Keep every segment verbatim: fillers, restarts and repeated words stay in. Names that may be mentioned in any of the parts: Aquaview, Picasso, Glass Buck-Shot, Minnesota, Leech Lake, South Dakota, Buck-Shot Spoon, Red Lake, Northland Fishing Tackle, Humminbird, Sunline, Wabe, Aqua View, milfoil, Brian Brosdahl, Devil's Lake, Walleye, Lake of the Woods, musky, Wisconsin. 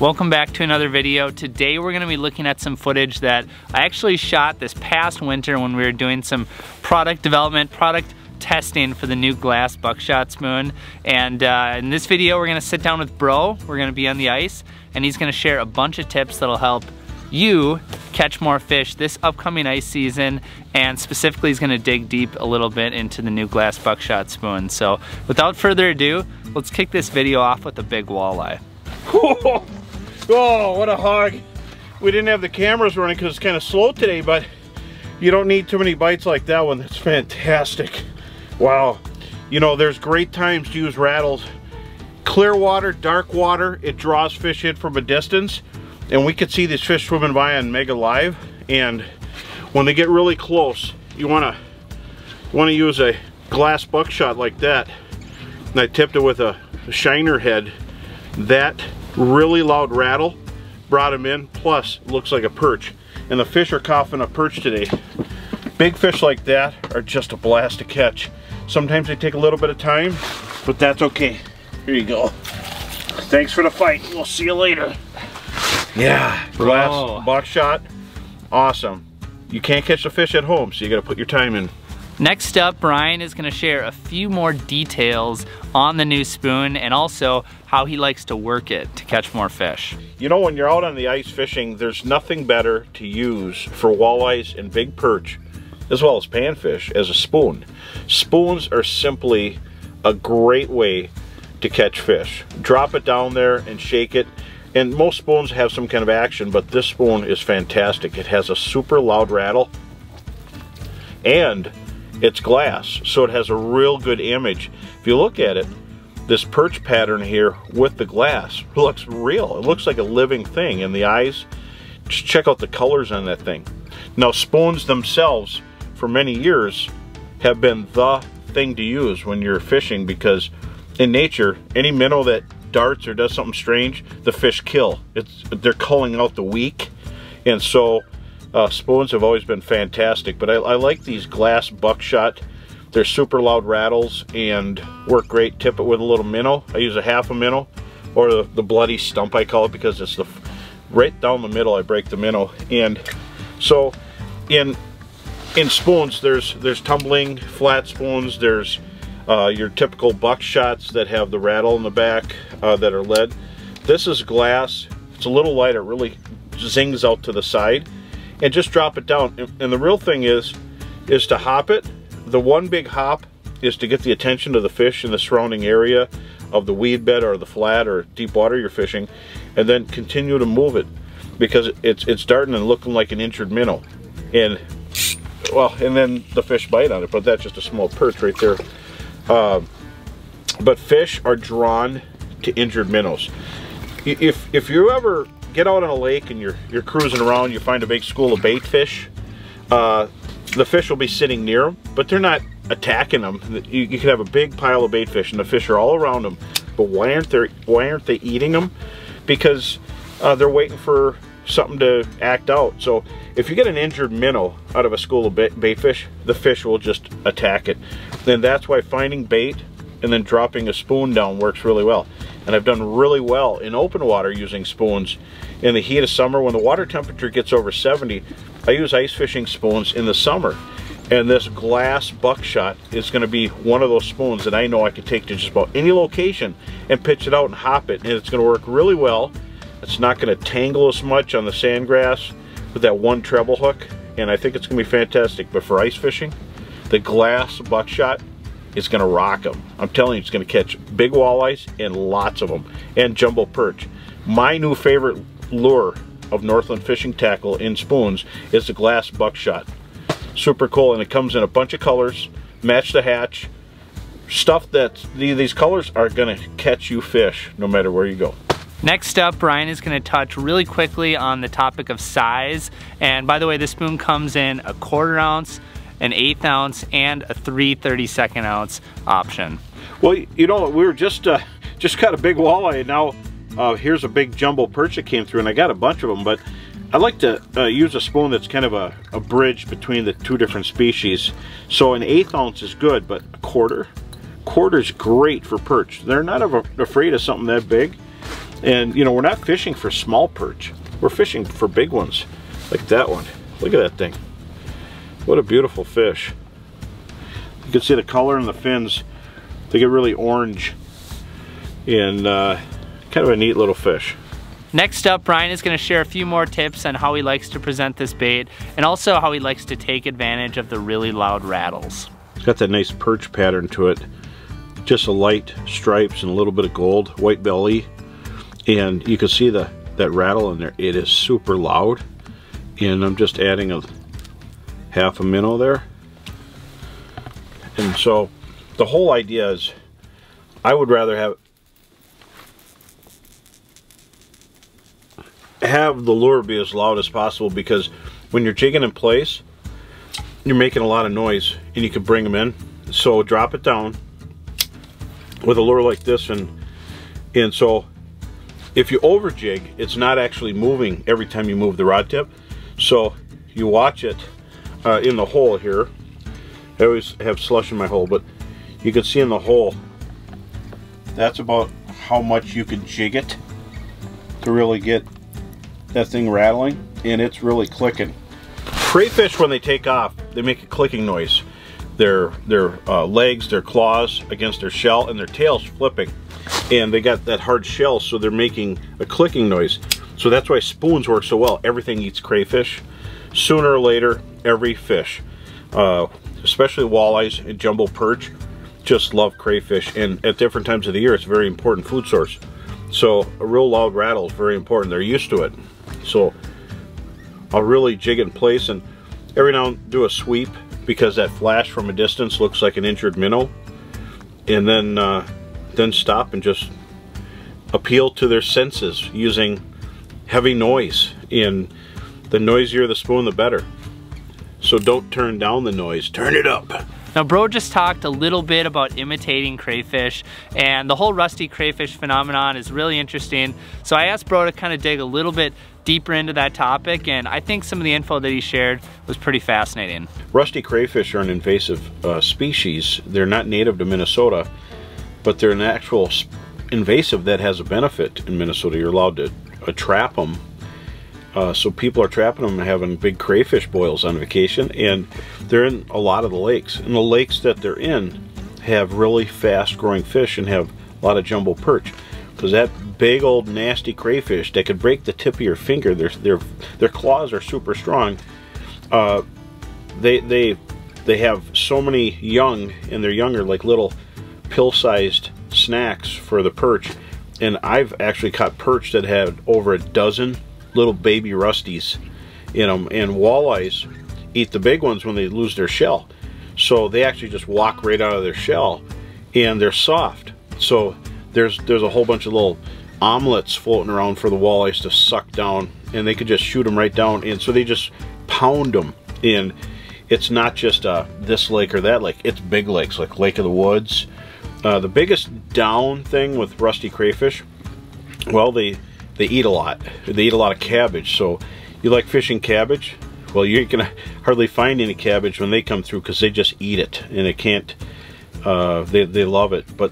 Welcome back to another video. Today we're gonna be looking at some footage that I actually shot this past winter when we were doing some product development, product testing for the new Glass Buck-Shot Spoon. And uh, in this video we're gonna sit down with Bro, we're gonna be on the ice, and he's gonna share a bunch of tips that'll help you catch more fish this upcoming ice season, and specifically he's gonna dig deep a little bit into the new Glass Buck-Shot Spoon. So without further ado, let's kick this video off with a big walleye. Oh, what a hog. We didn't have the cameras running because it's kind of slow today, but you don't need too many bites like that one. That's fantastic. Wow. You know, there's great times to use rattles. Clear water, dark water, it draws fish in from a distance. And we could see these fish swimming by on Mega Live. And when they get really close, you want to you want to use a glass buckshot like that. And I tipped it with a shiner head. That really loud rattle brought him in, plus looks like a perch, and the fish are coughing up perch today. Big fish like that are just a blast to catch. Sometimes they take a little bit of time, but that's okay. Here you go. Thanks for the fight, we'll see you later. Yeah, glass buckshot, awesome. You can't catch the fish at home, so you gotta put your time in. Next up, Brian is gonna share a few more details on the new spoon and also how he likes to work it to catch more fish. You know, when you're out on the ice fishing, there's nothing better to use for walleyes and big perch, as well as panfish, as a spoon. Spoons are simply a great way to catch fish. Drop it down there and shake it. And most spoons have some kind of action, but this spoon is fantastic. It has a super loud rattle and it's glass, so it has a real good image. If you look at it, this perch pattern here with the glass looks real. It looks like a living thing, and the eyes, just check out the colors on that thing. Now, spoons themselves, for many years, have been the thing to use when you're fishing, because in nature, any minnow that darts or does something strange, the fish kill. It's, they're culling out the weak, and so Uh, spoons have always been fantastic, but I, I like these glass buckshot. They're super loud rattles and work great. Tip it with a little minnow. I use a half a minnow, or the, the bloody stump I call it, because it's the right down the middle. I break the minnow, and so in in spoons there's there's tumbling flat spoons. There's uh, your typical buckshots that have the rattle in the back uh, that are lead. This is glass. It's a little lighter. It really zings out to the side. And just drop it down, and the real thing is is to hop it. The one big hop is to get the attention of the fish in the surrounding area of the weed bed or the flat or deep water you're fishing, and then continue to move it, because it's it's darting and looking like an injured minnow, and well, and then the fish bite on it, but that's just a small perch right there. Uh, but fish are drawn to injured minnows. If if you ever get out on a lake and you're you're cruising around, you find a big school of bait fish, uh, the fish will be sitting near them, but they're not attacking them. You, you can have a big pile of bait fish and the fish are all around them, but why aren't they, why aren't they eating them? Because uh, they're waiting for something to act out. So if you get an injured minnow out of a school of bait, bait fish, the fish will just attack it. Then that's why finding bait and then dropping a spoon down works really well. And I've done really well in open water using spoons. In the heat of summer, when the water temperature gets over seventy, I use ice fishing spoons in the summer. And this glass buckshot is gonna be one of those spoons that I know I can take to just about any location and pitch it out and hop it, and it's gonna work really well. It's not gonna tangle as much on the sand grass with that one treble hook, and I think it's gonna be fantastic. But for ice fishing, the glass buckshot, it's gonna rock them. I'm telling you, it's gonna catch big walleyes and lots of them, and jumbo perch. My new favorite lure of Northland Fishing Tackle in spoons is the glass buckshot. Super cool, and it comes in a bunch of colors. Match the hatch. Stuff that these colors are gonna catch you fish no matter where you go. Next up, Brian is gonna touch really quickly on the topic of size. And by the way, this spoon comes in a quarter ounce, an eighth ounce, and a three thirty-second ounce option. Well, you know, we were just uh, just caught a big walleye, and now uh, here's a big jumbo perch that came through, and I got a bunch of them, but I like to uh, use a spoon that's kind of a, a bridge between the two different species. So an eighth ounce is good, but a quarter? Quarter's great for perch. They're not afraid of something that big, And you know, we're not fishing for small perch. We're fishing for big ones, like that one. Look at that thing. What a beautiful fish. You can see the color in the fins. They get really orange, and uh, kind of a neat little fish. Next up, Brian is going to share a few more tips on how he likes to present this bait, and also how he likes to take advantage of the really loud rattles. It's got that nice perch pattern to it. Just a light stripes and a little bit of gold, white belly. And you can see the that rattle in there. It is super loud. And I'm just adding a half a minnow there. And so the whole idea is I would rather have have the lure be as loud as possible, because when you're jigging in place, you're making a lot of noise and you can bring them in. So drop it down with a lure like this, and and so if you over jig, it's not actually moving every time you move the rod tip. So you watch it uh, in the hole here. I always have slush in my hole, but you can see in the hole, that's about how much you can jig it to really get that thing rattling, and it's really clicking. Crayfish, when they take off, they make a clicking noise. Their their uh, legs, their claws against their shell, and their tails flipping, and they got that hard shell, so they're making a clicking noise. So that's why spoons work so well. Everything eats crayfish. Sooner or later, every fish, uh, especially walleyes and jumbo perch, just love crayfish. And at different times of the year, it's a very important food source. So a real loud rattle is very important. They're used to it. So I'll really jig in place, and every now and then do a sweep, because that flash from a distance looks like an injured minnow, and then uh, then stop and just appeal to their senses using heavy noise. And the noisier the spoon, the better. So don't turn down the noise, turn it up. Now, bro just talked a little bit about imitating crayfish, and the whole rusty crayfish phenomenon is really interesting. So I asked bro to kind of dig a little bit deeper into that topic, and I think some of the info that he shared was pretty fascinating. Rusty crayfish are an invasive uh, species. They're not native to Minnesota, but they're an actual invasive that has a benefit in Minnesota. You're allowed to uh, trap them. Uh, so people are trapping them and having big crayfish boils on vacation, and they're in a lot of the lakes. And the lakes that they're in have really fast growing fish and have a lot of jumbo perch, because that big old nasty crayfish that could break the tip of your finger, their their their claws are super strong. Uh, they they they have so many young, and their young are like little pill-sized snacks for the perch. And I've actually caught perch that had over a dozen little baby rusties in them, and walleyes eat the big ones when they lose their shell. So they actually just walk right out of their shell, and they're soft. So there's there's a whole bunch of little omelets floating around for the walleyes to suck down, and they could just shoot them right down. And so they just pound them. And it's not just uh, this lake or that lake, it's big lakes like Lake of the Woods. Uh, the biggest down thing with rusty crayfish, well, they They eat a lot. They eat a lot of cabbage. So you like fishing cabbage? Well, you're gonna hardly find any cabbage when they come through, because they just eat it, and it can't. Uh, they they love it. But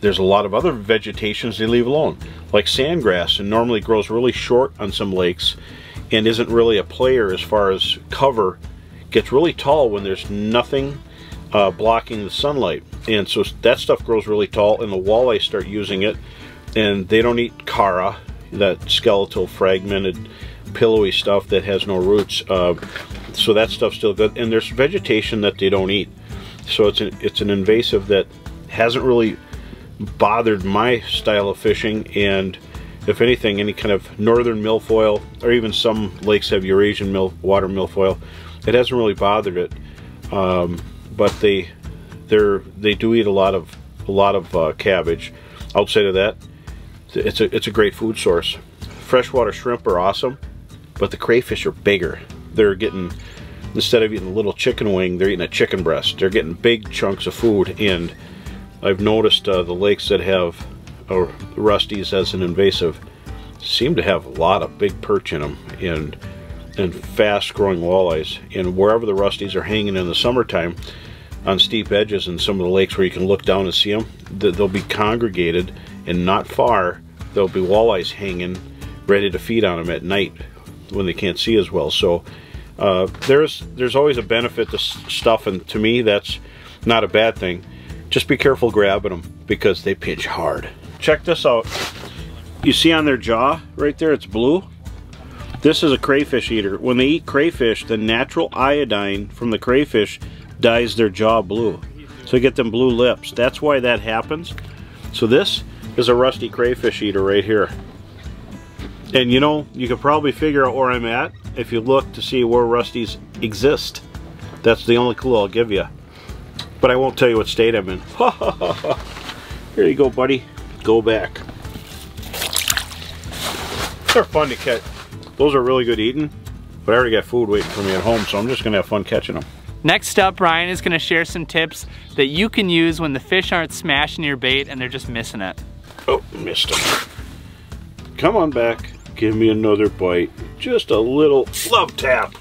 there's a lot of other vegetations they leave alone, like sandgrass, and normally grows really short on some lakes, and isn't really a player as far as cover. Gets really tall when there's nothing uh, blocking the sunlight, and so that stuff grows really tall. And the walleye start using it, and they don't eat cara, that skeletal fragmented pillowy stuff that has no roots, uh, so that stuff's still good. And there's vegetation that they don't eat, so it's an, it's an invasive that hasn't really bothered my style of fishing. And if anything, any kind of northern milfoil, or even some lakes have Eurasian mil, water milfoil, it hasn't really bothered it. Um, but they they're they do eat a lot of a lot of uh, cabbage. Outside of that, It's a, it's a great food source. Freshwater shrimp are awesome, but the crayfish are bigger. They're getting, instead of eating a little chicken wing, they're eating a chicken breast. They're getting big chunks of food. And I've noticed uh, the lakes that have uh, rusties as an invasive seem to have a lot of big perch in them, and, and fast growing walleyes. And wherever the rusties are hanging in the summertime, on steep edges in some of the lakes where you can look down and see them, they'll be congregated, and not far there'll be walleyes hanging ready to feed on them at night when they can't see as well. So uh, there's there's always a benefit to stuff, and to me that's not a bad thing. Just be careful grabbing them because they pinch hard. Check this out. You see on their jaw right there, it's blue. This is a crayfish eater. When they eat crayfish, the natural iodine from the crayfish dyes their jaw blue. So you get them blue lips. That's why that happens. So this is a rusty crayfish eater right here. And you know, you could probably figure out where I'm at if you look to see where rusties exist. That's the only clue I'll give you. But I won't tell you what state I'm in. Here you go, buddy. Go back. They're fun to catch. Those are really good eating, but I already got food waiting for me at home, so I'm just gonna have fun catching them. Next up, Ryan is gonna share some tips that you can use when the fish aren't smashing your bait and they're just missing it. Oh, missed them. Come on back, give me another bite. Just a little love tap.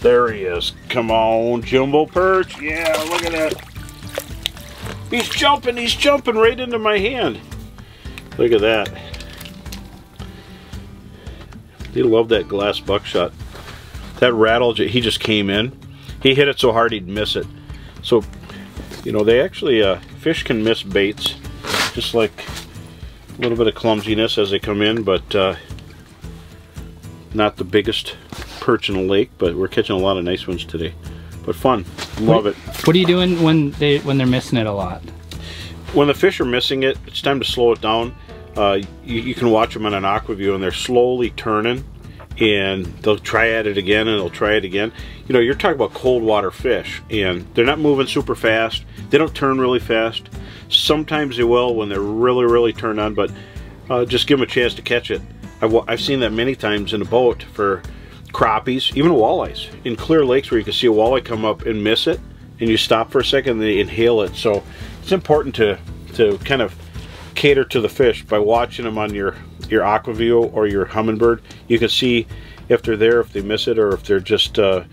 There he is, come on, jumbo perch. Yeah, look at that. He's jumping, he's jumping right into my hand. Look at that. They love that glass buckshot. That rattle, he just came in. He hit it so hard he'd miss it. So, you know, they actually, uh, fish can miss baits, just like a little bit of clumsiness as they come in, but uh, not the biggest perch in the lake, but we're catching a lot of nice ones today. But fun, love what, it. What are you doing when, they, when they're missing it a lot? When the fish are missing it, it's time to slow it down. Uh, you, you can watch them on an Aqua View and they're slowly turning and they'll try at it again and they'll try it again. You know, you're talking about cold water fish and they're not moving super fast. They don't turn really fast. Sometimes they will when they're really, really turned on, but uh, just give them a chance to catch it. I've, I've seen that many times in a boat for crappies, even walleyes, in clear lakes where you can see a walleye come up and miss it and you stop for a second and they inhale it. So it's important to, to kind of cater to the fish by watching them on your your Aquaview or your Humminbird. You can see if they're there, if they miss it, or if they're just uh,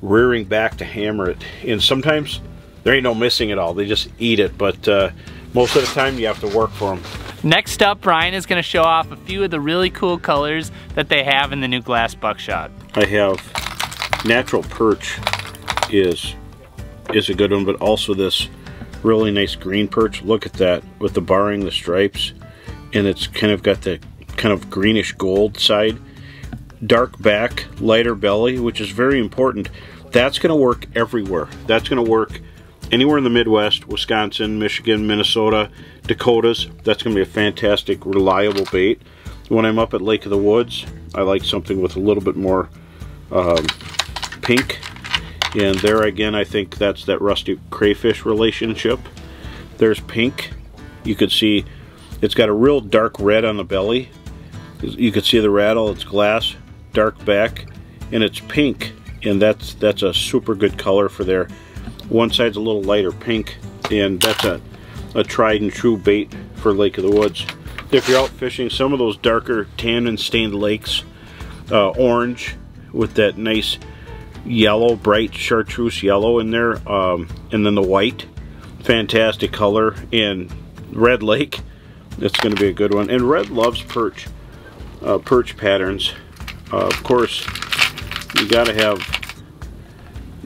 rearing back to hammer it. And sometimes there ain't no missing at all, they just eat it, but uh, most of the time you have to work for them. Next up, Brian is going to show off a few of the really cool colors that they have in the new glass buckshot. I have natural perch is is a good one, but also this really nice green perch. Look at that with the barring, the stripes, and it's kind of got that kind of greenish gold side. Dark back, lighter belly, which is very important. That's going to work everywhere. That's going to work anywhere in the Midwest, Wisconsin, Michigan, Minnesota, Dakotas. That's going to be a fantastic, reliable bait. When I'm up at Lake of the Woods, I like something with a little bit more um, pink. And there again, I think that's that rusty crayfish relationship. There's pink. You could see it's got a real dark red on the belly. You could see the rattle. It's glass, dark back, and it's pink. And that's that's a super good color for there. One side's a little lighter pink, and that's a, a tried and true bait for Lake of the Woods. If you're out fishing some of those darker tannin stained lakes, uh, orange with that nice yellow, bright chartreuse yellow in there, um, and then the white, fantastic color. In Red Lake, it's going to be a good one. And Red loves perch uh, perch patterns. Uh, of course, you got to have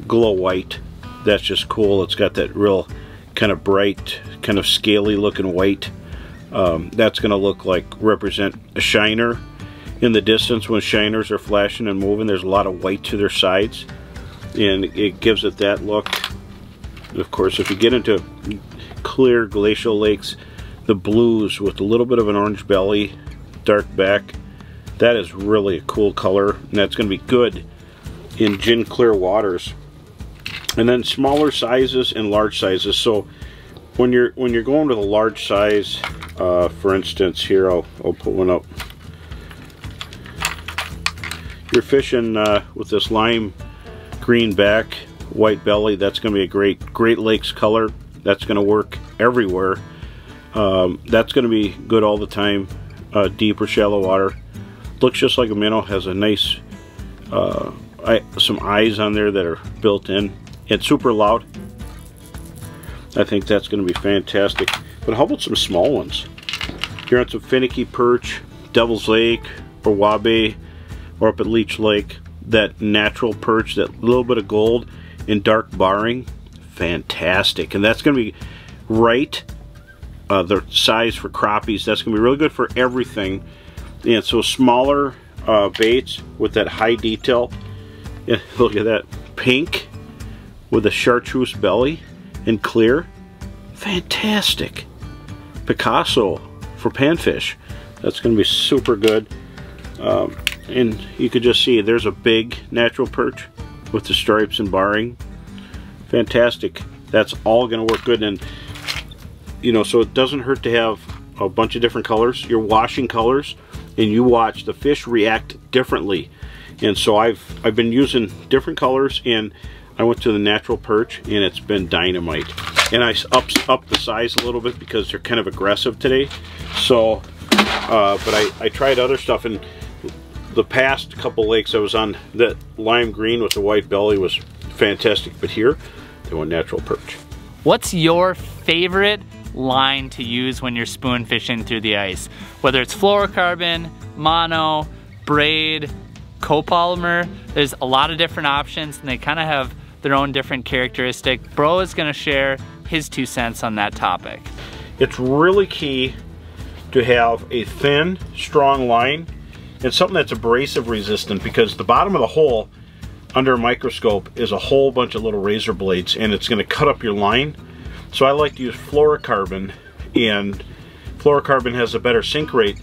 glow white. That's just cool. It's got that real kind of bright, kind of scaly looking white. Um, that's going to look like, represent a shiner. In the distance, when shiners are flashing and moving, there's a lot of white to their sides, and it gives it that look. Of course, if you get into clear glacial lakes, the blues with a little bit of an orange belly, dark back, that is really a cool color, and that's going to be good in gin clear waters. And then smaller sizes and large sizes. So when you're when you're going to the large size, uh, for instance, here I'll, I'll put one up. You're fishing uh, with this lime green back, white belly. That's going to be a great Great Lakes color. That's going to work everywhere. Um, that's going to be good all the time, uh, deep or shallow water. Looks just like a minnow. Has a nice uh, eye, some eyes on there that are built in. It's super loud. I think that's going to be fantastic. But how about some small ones? you're on some finicky perch, Devil's Lake or Wabe or up at Leech Lake, that natural perch, that little bit of gold and dark barring, fantastic. And that's going to be right uh, the size for crappies. That's going to be really good for everything. And so smaller uh, baits with that high detail. Yeah, look at that, pink with a chartreuse belly and clear, fantastic. Picasso for panfish, that's going to be super good. Um, and you could just see there's a big natural perch with the stripes and barring, fantastic. That's all going to work good. And you know, so it doesn't hurt to have a bunch of different colors. You're washing colors and you watch the fish react differently. And so I've I've been using different colors, and I went to the natural perch and it's been dynamite. And I ups up the size a little bit because they're kind of aggressive today. So uh, but I, I tried other stuff, and the past couple lakes I was on, that lime green with the white belly was fantastic, but here they went natural perch. What's your favorite line to use when you're spoon fishing through the ice? Whether it's fluorocarbon, mono, braid, copolymer, there's a lot of different options and they kind of have their own different characteristic. Bro is going to share his two cents on that topic. It's really key to have a thin, strong line and something that's abrasive resistant, because the bottom of the hole under a microscope is a whole bunch of little razor blades and it's going to cut up your line. So I like to use fluorocarbon, and fluorocarbon has a better sink rate,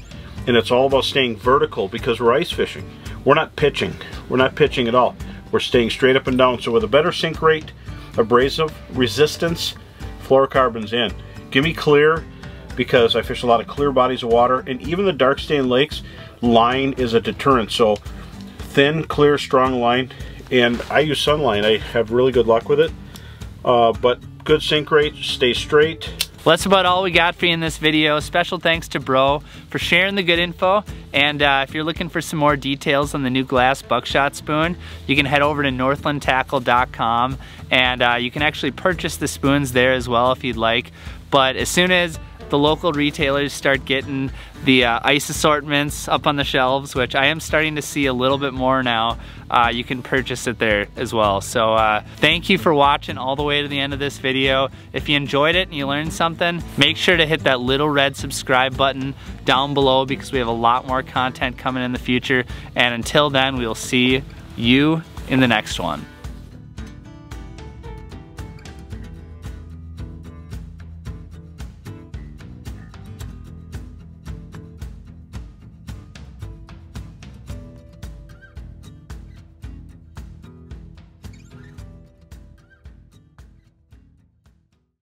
and it's all about staying vertical because we're ice fishing. We're not pitching. We're not pitching at all. We're staying straight up and down. So with a better sink rate, abrasive resistance, fluorocarbon's in. Give me clear, because I fish a lot of clear bodies of water, and even the dark stained lakes, line is a deterrent. So thin, clear, strong line, and I use Sunline. I have really good luck with it, uh, but good sink rate, stay straight. Well, that's about all we got for you in this video. Special thanks to Bro for sharing the good info. And uh, if you're looking for some more details on the new Glass Buck-Shot Spoon, you can head over to northland tackle dot com, and uh, you can actually purchase the spoons there as well if you'd like. But as soon as the local retailers start getting the uh, ice assortments up on the shelves, which I am starting to see a little bit more now, uh, you can purchase it there as well. So uh, thank you for watching all the way to the end of this video. If you enjoyed it and you learned something, make sure to hit that little red subscribe button down below, because we have a lot more content coming in the future. And until then, we'll see you in the next one.